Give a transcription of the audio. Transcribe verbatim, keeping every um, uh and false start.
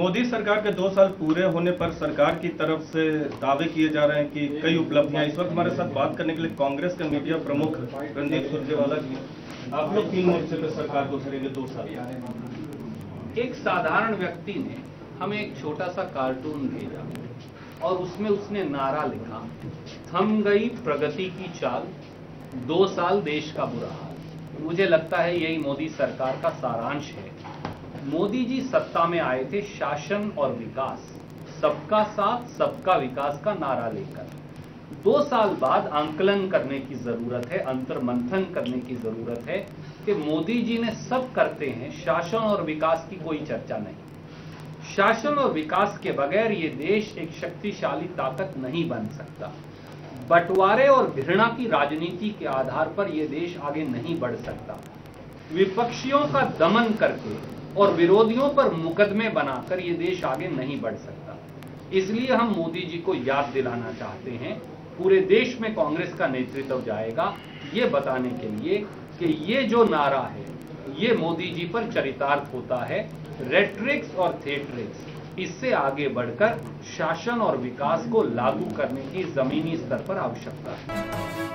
मोदी सरकार के दो साल पूरे होने पर सरकार की तरफ से दावे किए जा रहे हैं कि कई उपलब्धियां। इस वक्त हमारे साथ बात करने के लिए कांग्रेस के मीडिया प्रमुख रणदीप सुरजेवाला जी। आप लोग तीन मोर्चे पर सरकार को घेरेंगे दो साल। एक साधारण व्यक्ति ने हमें एक छोटा सा कार्टून भेजा और उसमें उसने नारा लिखा, थम गई प्रगति की चाल, दो साल देश का बुरा हाल। मुझे लगता है यही मोदी सरकार का सारांश है। मोदी जी सत्ता में आए थे शासन और विकास, सबका साथ सबका विकास का नारा लेकर। दो साल बाद आंकलन करने की जरूरत है, अंतर्मंथन करने की जरूरत है कि मोदी जी ने सब करते हैं, शासन और विकास की कोई चर्चा नहीं। शासन और विकास के बगैर ये देश एक शक्तिशाली ताकत नहीं बन सकता। बंटवारे और घृणा की राजनीति के आधार पर यह देश आगे नहीं बढ़ सकता। विपक्षियों का दमन करके और विरोधियों पर मुकदमे बनाकर ये देश आगे नहीं बढ़ सकता। इसलिए हम मोदी जी को याद दिलाना चाहते हैं। पूरे देश में कांग्रेस का नेतृत्व जाएगा ये बताने के लिए कि ये जो नारा है ये मोदी जी पर चरितार्थ होता है। रेट्रिक्स और थेट्रिक्स इससे आगे बढ़कर शासन और विकास को लागू करने की जमीनी स्तर पर आवश्यकता है।